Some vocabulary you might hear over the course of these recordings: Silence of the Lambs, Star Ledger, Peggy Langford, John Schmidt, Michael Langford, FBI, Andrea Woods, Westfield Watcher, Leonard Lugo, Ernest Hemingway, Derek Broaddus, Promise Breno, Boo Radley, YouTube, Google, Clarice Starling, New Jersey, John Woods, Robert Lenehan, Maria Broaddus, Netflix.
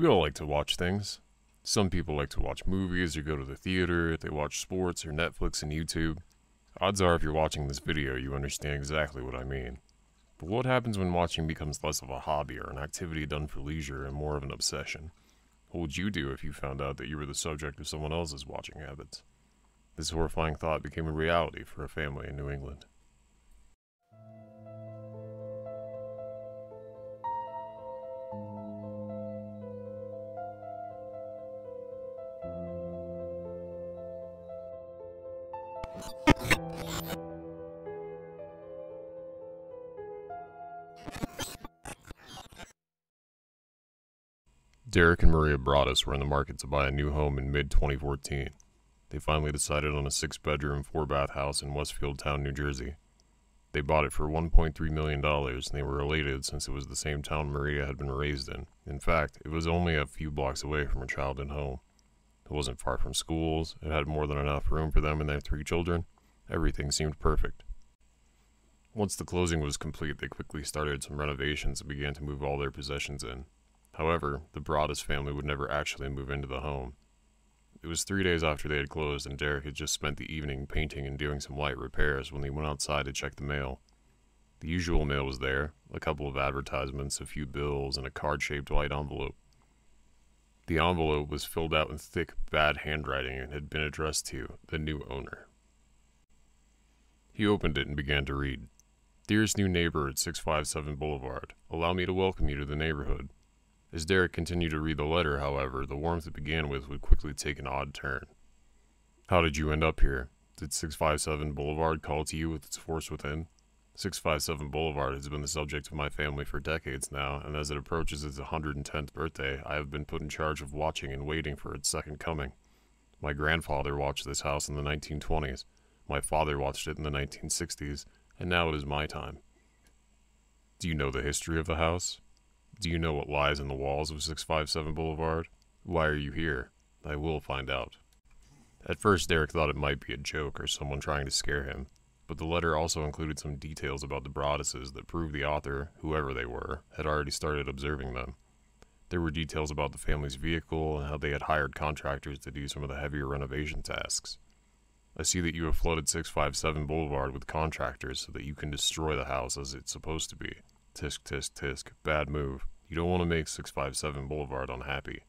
We all like to watch things. Some people like to watch movies or go to the theater, they watch sports or Netflix and YouTube. Odds are if you're watching this video, you understand exactly what I mean. But what happens when watching becomes less of a hobby or an activity done for leisure and more of an obsession? What would you do if you found out that you were the subject of someone else's watching habits? This horrifying thought became a reality for a family in New England. Derek and Maria Broaddus were in the market to buy a new home in mid-2014. They finally decided on a 6-bedroom, 4-bath house in Westfield Town, New Jersey. They bought it for $1.3 million, and they were elated since it was the same town Maria had been raised in. In fact, it was only a few blocks away from her childhood home. It wasn't far from schools, it had more than enough room for them and their 3 children. Everything seemed perfect. Once the closing was complete, they quickly started some renovations and began to move all their possessions in. However, the Broaddus family would never actually move into the home. It was 3 days after they had closed and Derek had just spent the evening painting and doing some light repairs when he went outside to check the mail. The usual mail was there, a couple of advertisements, a few bills, and a card-shaped white envelope. The envelope was filled out in thick, bad handwriting and had been addressed to the new owner. He opened it and began to read. "Dearest new neighbor at 657 Boulevard, allow me to welcome you to the neighborhood." As Derek continued to read the letter, however, the warmth it began with would quickly take an odd turn. "How did you end up here? Did 657 Boulevard call to you with its force within? 657 Boulevard has been the subject of my family for decades now, and as it approaches its 110th birthday, I have been put in charge of watching and waiting for its second coming. My grandfather watched this house in the 1920s, my father watched it in the 1960s, and now it is my time. Do you know the history of the house? Do you know what lies in the walls of 657 Boulevard? Why are you here? I will find out." At first, Derek thought it might be a joke or someone trying to scare him, but the letter also included some details about the Broadduses that proved the author, whoever they were, had already started observing them. There were details about the family's vehicle and how they had hired contractors to do some of the heavier renovation tasks. "I see that you have flooded 657 Boulevard with contractors so that you can destroy the house as it's supposed to be. Tisk, tisk, tisk. Bad move. You don't want to make 657 Boulevard unhappy."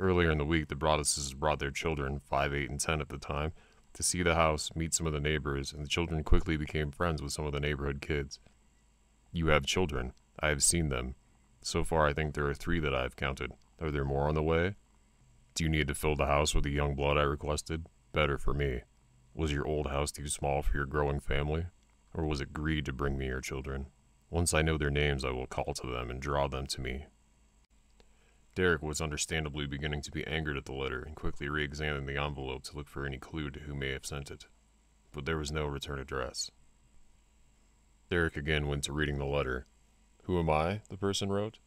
Earlier in the week, the Broadduses brought their children, 5, 8, and 10 at the time, to see the house, meet some of the neighbors, and the children quickly became friends with some of the neighborhood kids. "You have children. I have seen them. So far, I think there are 3 that I have counted. Are there more on the way? Do you need to fill the house with the young blood I requested? Better for me. Was your old house too small for your growing family? Or was it greed to bring me your children? Once I know their names, I will call to them and draw them to me." Derek was understandably beginning to be angered at the letter and quickly re-examined the envelope to look for any clue to who may have sent it, but there was no return address. Derek again went to reading the letter. "Who am I?" the person wrote.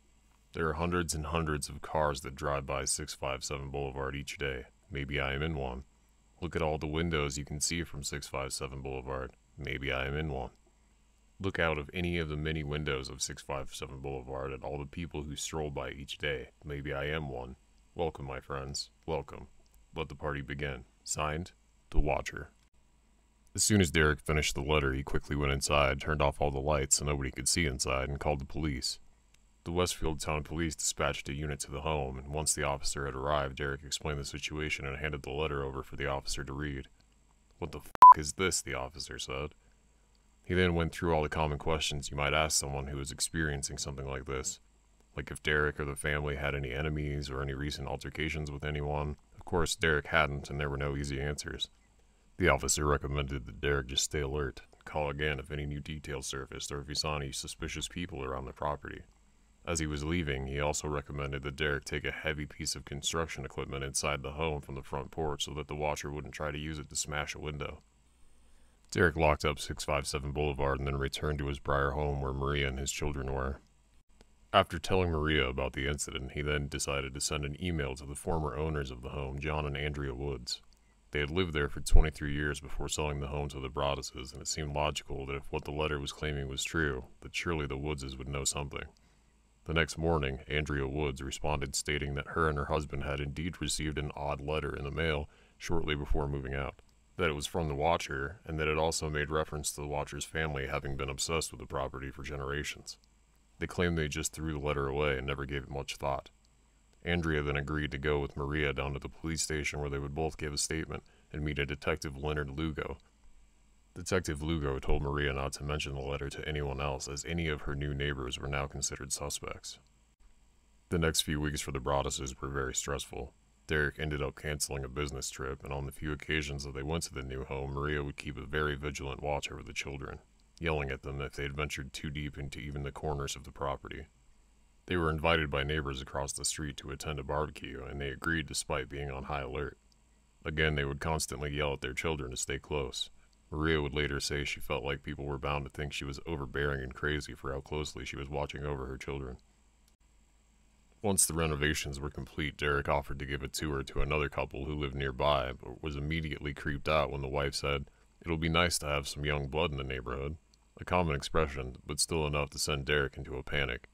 "There are hundreds and hundreds of cars that drive by 657 Boulevard each day. Maybe I am in one. Look at all the windows you can see from 657 Boulevard. Maybe I am in one. Look out of any of the many windows of 657 Boulevard at all the people who stroll by each day. Maybe I am one. Welcome, my friends. Welcome. Let the party begin. Signed, The Watcher." As soon as Derek finished the letter, he quickly went inside, turned off all the lights so nobody could see inside, and called the police. The Westfield Town Police dispatched a unit to the home, and once the officer had arrived, Derek explained the situation and handed the letter over for the officer to read. "What the f*** is this?" the officer said. He then went through all the common questions you might ask someone who is experiencing something like this, like if Derek or the family had any enemies or any recent altercations with anyone. Of course, Derek hadn't, and there were no easy answers. The officer recommended that Derek just stay alert, call again if any new details surfaced or if he saw any suspicious people around the property. As he was leaving, he also recommended that Derek take a heavy piece of construction equipment inside the home from the front porch so that the watcher wouldn't try to use it to smash a window. Derek locked up 657 Boulevard and then returned to his prior home where Maria and his children were. After telling Maria about the incident, he then decided to send an email to the former owners of the home, John and Andrea Woods. They had lived there for 23 years before selling the home to the Broadduses, and it seemed logical that if what the letter was claiming was true, that surely the Woodses would know something. The next morning, Andrea Woods responded stating that her and her husband had indeed received an odd letter in the mail shortly before moving out, that it was from the Watcher, and that it also made reference to the Watcher's family having been obsessed with the property for generations. They claimed they just threw the letter away and never gave it much thought. Andrea then agreed to go with Maria down to the police station where they would both give a statement and meet a detective, Leonard Lugo. Detective Lugo told Maria not to mention the letter to anyone else, as any of her new neighbors were now considered suspects. The next few weeks for the Broadduses were very stressful. Derek ended up canceling a business trip, and on the few occasions that they went to the new home, Maria would keep a very vigilant watch over the children, yelling at them if they had ventured too deep into even the corners of the property. They were invited by neighbors across the street to attend a barbecue, and they agreed despite being on high alert. Again, they would constantly yell at their children to stay close. Maria would later say she felt like people were bound to think she was overbearing and crazy for how closely she was watching over her children. Once the renovations were complete, Derek offered to give a tour to another couple who lived nearby, but was immediately creeped out when the wife said, "It'll be nice to have some young blood in the neighborhood," a common expression, but still enough to send Derek into a panic.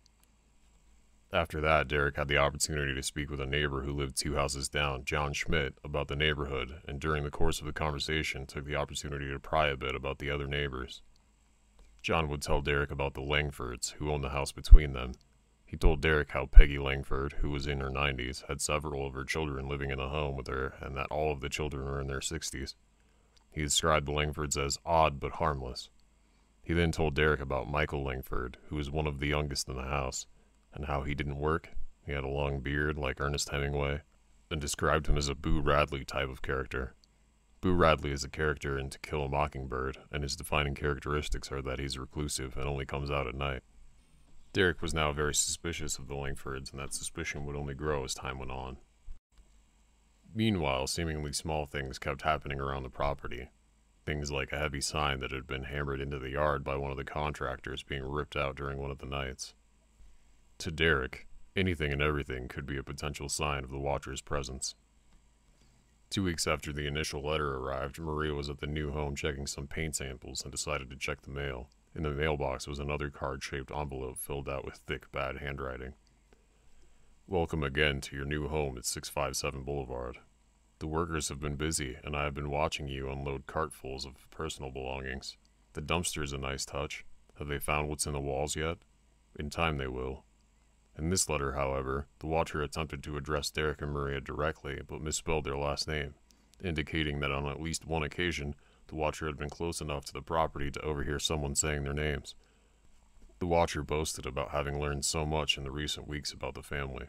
After that, Derek had the opportunity to speak with a neighbor who lived two houses down, John Schmidt, about the neighborhood, and during the course of the conversation took the opportunity to pry a bit about the other neighbors. John would tell Derek about the Langfords, who owned the house between them. He told Derek how Peggy Langford, who was in her 90s, had several of her children living in a home with her, and that all of the children were in their 60s. He described the Langfords as odd but harmless. He then told Derek about Michael Langford, who was one of the youngest in the house, and how he didn't work. He had a long beard like Ernest Hemingway, and described him as a Boo Radley type of character. Boo Radley is a character in To Kill a Mockingbird, and his defining characteristics are that he's reclusive and only comes out at night. Derek was now very suspicious of the Langfords, and that suspicion would only grow as time went on. Meanwhile, seemingly small things kept happening around the property. Things like a heavy sign that had been hammered into the yard by one of the contractors being ripped out during one of the nights. To Derek, anything and everything could be a potential sign of the Watcher's presence. 2 weeks after the initial letter arrived, Maria was at the new home checking some paint samples and decided to check the mail. In the mailbox was another card-shaped envelope filled out with thick, bad handwriting. "Welcome again to your new home at 657 Boulevard. The workers have been busy, and I have been watching you unload cartfuls of personal belongings. The dumpster is a nice touch. Have they found what's in the walls yet? In time they will." In this letter, however, the Watcher attempted to address Derek and Maria directly, but misspelled their last name, indicating that on at least one occasion, the Watcher had been close enough to the property to overhear someone saying their names. The Watcher boasted about having learned so much in the recent weeks about the family.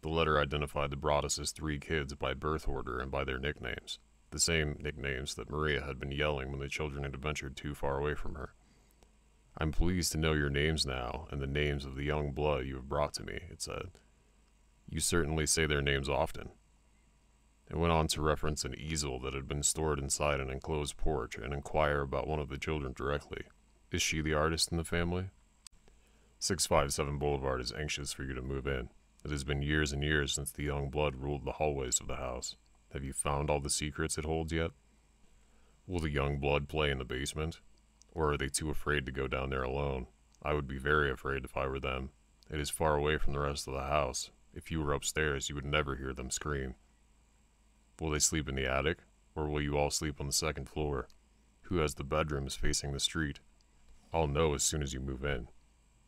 The letter identified the Broaddus' three kids by birth order and by their nicknames, the same nicknames that Maria had been yelling when the children had ventured too far away from her. "I'm pleased to know your names now, and the names of the young blood you have brought to me," it said. "You certainly say their names often." It went on to reference an easel that had been stored inside an enclosed porch and inquire about one of the children directly. "Is she the artist in the family? 657 Boulevard is anxious for you to move in. It has been years and years since the young blood ruled the hallways of the house. Have you found all the secrets it holds yet? Will the young blood play in the basement? Or are they too afraid to go down there alone? I would be very afraid if I were them. It is far away from the rest of the house. If you were upstairs, you would never hear them scream. Will they sleep in the attic, or will you all sleep on the second floor? Who has the bedrooms facing the street? I'll know as soon as you move in.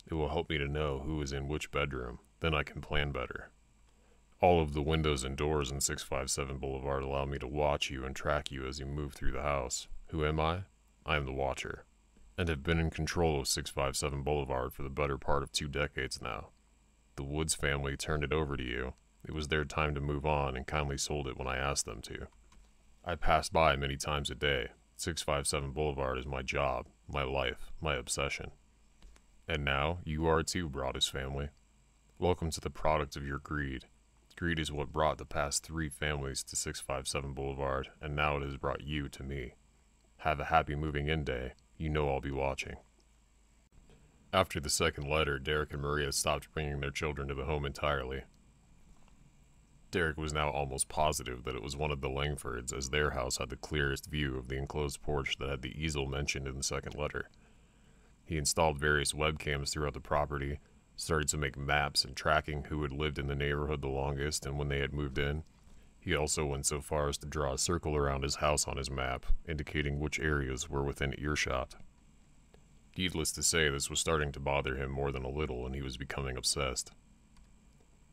It will help me to know who is in which bedroom, then I can plan better. All of the windows and doors in 657 Boulevard allow me to watch you and track you as you move through the house. Who am I? I am the Watcher, and have been in control of 657 Boulevard for the better part of 2 decades now. The Woods family turned it over to you. It was their time to move on and kindly sold it when I asked them to. I pass by many times a day. 657 Boulevard is my job, my life, my obsession. And now, you are too, Broaddus family. Welcome to the product of your greed. Greed is what brought the past 3 families to 657 Boulevard, and now it has brought you to me. Have a happy moving in day. You know I'll be watching." After the second letter, Derek and Maria stopped bringing their children to the home entirely. Derek was now almost positive that it was one of the Langfords, as their house had the clearest view of the enclosed porch that had the easel mentioned in the second letter. He installed various webcams throughout the property, started to make maps and tracking who had lived in the neighborhood the longest and when they had moved in. He also went so far as to draw a circle around his house on his map, indicating which areas were within earshot. Needless to say, this was starting to bother him more than a little, and he was becoming obsessed.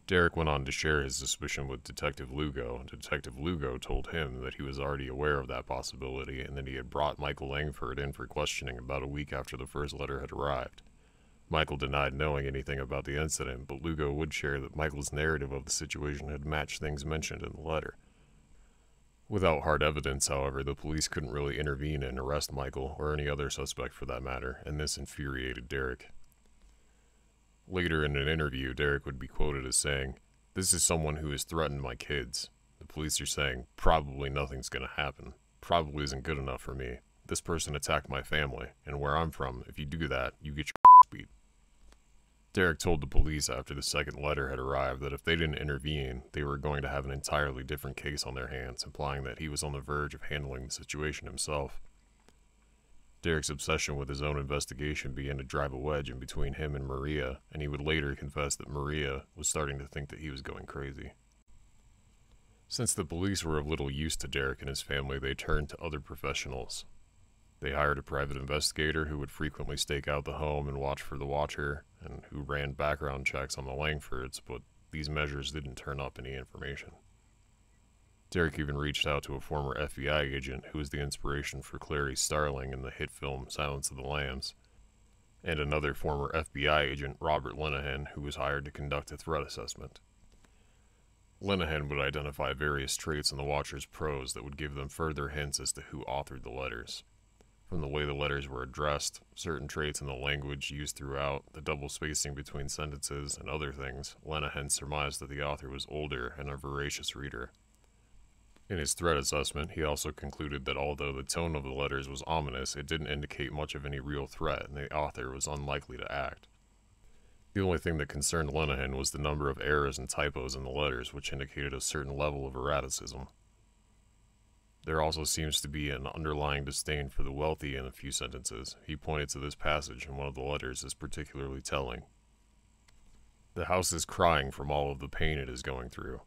Derek went on to share his suspicion with Detective Lugo, and Detective Lugo told him that he was already aware of that possibility and that he had brought Michael Langford in for questioning about a week after the first letter had arrived. Michael denied knowing anything about the incident, but Lugo would share that Michael's narrative of the situation had matched things mentioned in the letter. Without hard evidence, however, the police couldn't really intervene and arrest Michael, or any other suspect for that matter, and this infuriated Derek. Later in an interview, Derek would be quoted as saying, "This is someone who has threatened my kids. The police are saying, probably nothing's gonna happen. Probably isn't good enough for me. This person attacked my family, and where I'm from, if you do that, you get your ass beat." Derek told the police after the second letter had arrived that if they didn't intervene, they were going to have an entirely different case on their hands, implying that he was on the verge of handling the situation himself. Derek's obsession with his own investigation began to drive a wedge in between him and Maria, and he would later confess that Maria was starting to think that he was going crazy. Since the police were of little use to Derek and his family, they turned to other professionals. They hired a private investigator who would frequently stake out the home and watch for the watcher, and who ran background checks on the Langfords, but these measures didn't turn up any information. Derek even reached out to a former FBI agent who was the inspiration for Clarice Starling in the hit film Silence of the Lambs, and another former FBI agent, Robert Lenehan, who was hired to conduct a threat assessment. Lenehan would identify various traits in the Watcher's prose that would give them further hints as to who authored the letters. From the way the letters were addressed, certain traits in the language used throughout, the double spacing between sentences, and other things, Lenehan surmised that the author was older and a voracious reader. In his threat assessment, he also concluded that although the tone of the letters was ominous, it didn't indicate much of any real threat, and the author was unlikely to act. The only thing that concerned Lenehan was the number of errors and typos in the letters, which indicated a certain level of erraticism. There also seems to be an underlying disdain for the wealthy in a few sentences. He pointed to this passage in one of the letters as particularly telling. "The house is crying from all of the pain it is going through.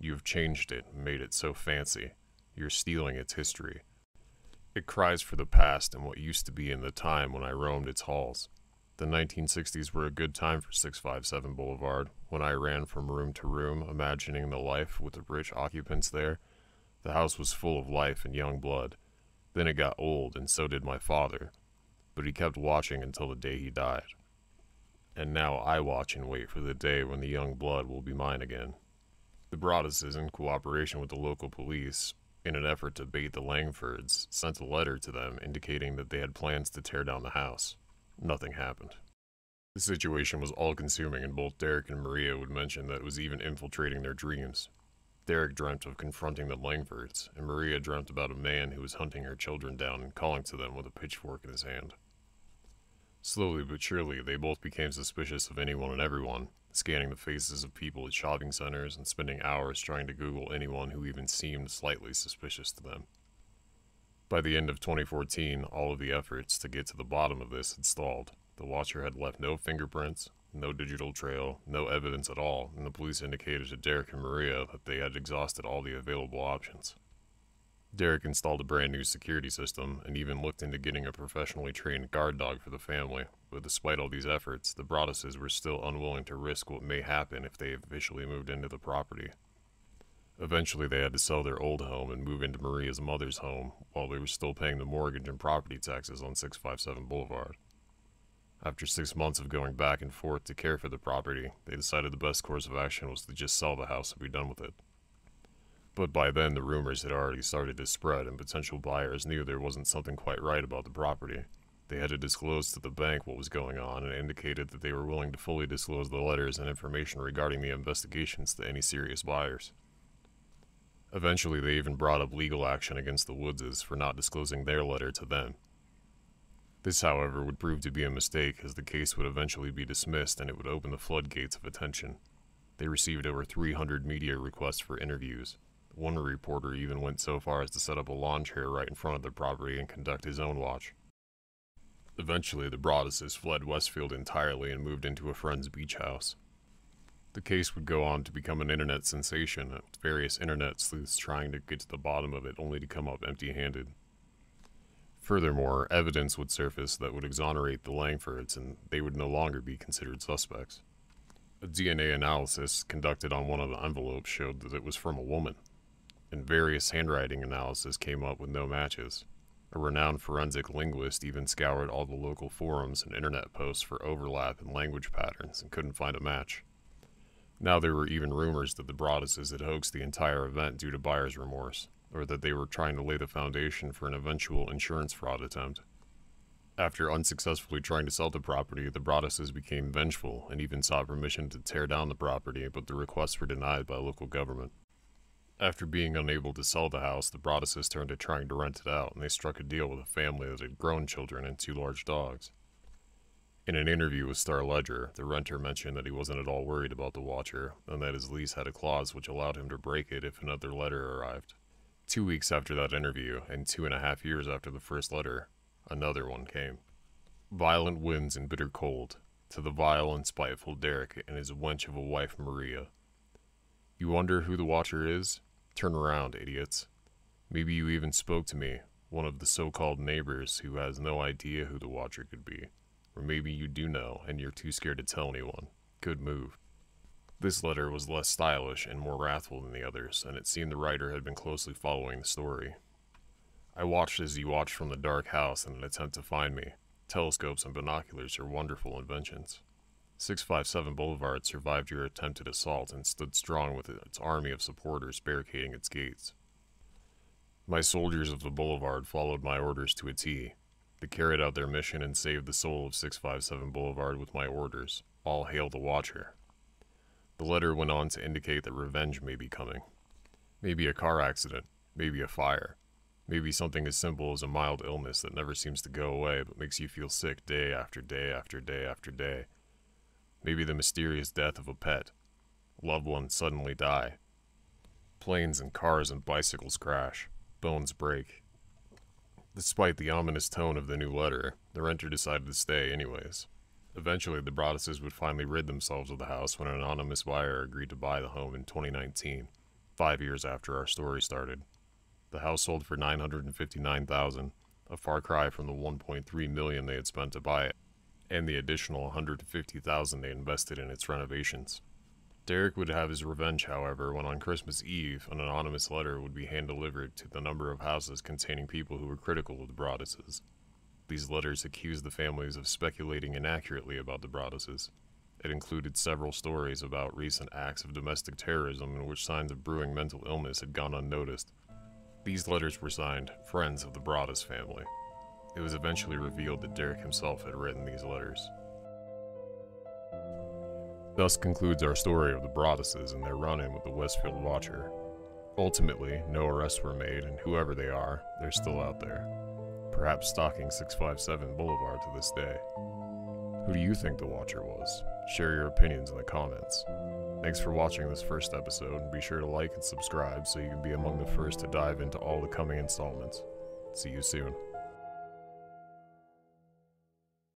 You have changed it and made it so fancy. You're stealing its history. It cries for the past and what used to be in the time when I roamed its halls. The 1960s were a good time for 657 Boulevard, when I ran from room to room, imagining the life with the rich occupants there. The house was full of life and young blood. Then it got old, and so did my father. But he kept watching until the day he died. And now I watch and wait for the day when the young blood will be mine again." The Broaddus's, in cooperation with the local police, in an effort to bait the Langfords, sent a letter to them indicating that they had plans to tear down the house. Nothing happened. The situation was all-consuming, and both Derek and Maria would mention that it was even infiltrating their dreams. Derek dreamt of confronting the Langfords, and Maria dreamt about a man who was hunting her children down and calling to them with a pitchfork in his hand. Slowly but surely, they both became suspicious of anyone and everyone, scanning the faces of people at shopping centers and spending hours trying to Google anyone who even seemed slightly suspicious to them. By the end of 2014, all of the efforts to get to the bottom of this had stalled. The Watcher had left no fingerprints, no digital trail, no evidence at all, and the police indicated to Derek and Maria that they had exhausted all the available options. Derek installed a brand new security system, and even looked into getting a professionally trained guard dog for the family, but despite all these efforts, the Broaddus's were still unwilling to risk what may happen if they officially moved into the property. Eventually they had to sell their old home and move into Maria's mother's home, while they were still paying the mortgage and property taxes on 657 Boulevard. After 6 months of going back and forth to care for the property, they decided the best course of action was to just sell the house and be done with it. But by then, the rumors had already started to spread, and potential buyers knew there wasn't something quite right about the property. They had to disclose to the bank what was going on, and indicated that they were willing to fully disclose the letters and information regarding the investigations to any serious buyers. Eventually, they even brought up legal action against the Woodses for not disclosing their letter to them. This, however, would prove to be a mistake, as the case would eventually be dismissed and it would open the floodgates of attention. They received over 300 media requests for interviews. One reporter even went so far as to set up a lawn chair right in front of the property and conduct his own watch. Eventually, the Broadduses fled Westfield entirely and moved into a friend's beach house. The case would go on to become an internet sensation, with various internet sleuths trying to get to the bottom of it only to come up empty-handed. Furthermore, evidence would surface that would exonerate the Langfords, and they would no longer be considered suspects. A DNA analysis conducted on one of the envelopes showed that it was from a woman, and various handwriting analysis came up with no matches. A renowned forensic linguist even scoured all the local forums and internet posts for overlap in language patterns and couldn't find a match. Now there were even rumors that the Broadduses had hoaxed the entire event due to buyer's remorse, or that they were trying to lay the foundation for an eventual insurance fraud attempt. After unsuccessfully trying to sell the property, the Broadduses became vengeful and even sought permission to tear down the property, but the requests were denied by local government. After being unable to sell the house, the Broadduses turned to trying to rent it out, and they struck a deal with a family that had grown children and 2 large dogs. In an interview with Star Ledger, the renter mentioned that he wasn't at all worried about the Watcher, and that his lease had a clause which allowed him to break it if another letter arrived. 2 weeks after that interview, and 2.5 years after the first letter, another one came. Violent winds and bitter cold, to the vile and spiteful Derek and his wench of a wife Maria. You wonder who the Watcher is? Turn around, idiots. Maybe you even spoke to me, one of the so-called neighbors who has no idea who the Watcher could be. Or maybe you do know, and you're too scared to tell anyone. Good move. This letter was less stylish and more wrathful than the others, and it seemed the writer had been closely following the story. I watched as you watched from the dark house in an attempt to find me. Telescopes and binoculars are wonderful inventions. 657 Boulevard survived your attempted assault and stood strong with its army of supporters barricading its gates. My soldiers of the Boulevard followed my orders to a T. They carried out their mission and saved the soul of 657 Boulevard with my orders. All hail the Watcher. The letter went on to indicate that revenge may be coming. Maybe a car accident, maybe a fire, maybe something as simple as a mild illness that never seems to go away but makes you feel sick day after day after day after day. Maybe the mysterious death of a pet. Loved ones suddenly die. Planes and cars and bicycles crash. Bones break. Despite the ominous tone of the new letter, the renter decided to stay anyways. Eventually, the Broadduses would finally rid themselves of the house when an anonymous buyer agreed to buy the home in 2019, 5 years after our story started. The house sold for $959,000, a far cry from the $1.3 million they had spent to buy it, and the additional $150,000 they invested in its renovations. Derek would have his revenge, however, when on Christmas Eve, an anonymous letter would be hand-delivered to the number of houses containing people who were critical of the Broadduses. These letters accused the families of speculating inaccurately about the Broadduses. It included several stories about recent acts of domestic terrorism in which signs of brewing mental illness had gone unnoticed. These letters were signed, Friends of the Broaddus Family. It was eventually revealed that Derek himself had written these letters. Thus concludes our story of the Broadduses and their run-in with the Westfield Watcher. Ultimately, no arrests were made, and whoever they are, they're still out there. Perhaps stalking 657 Boulevard to this day. Who do you think the Watcher was? Share your opinions in the comments. Thanks for watching this first episode, and be sure to like and subscribe so you can be among the first to dive into all the coming installments. See you soon.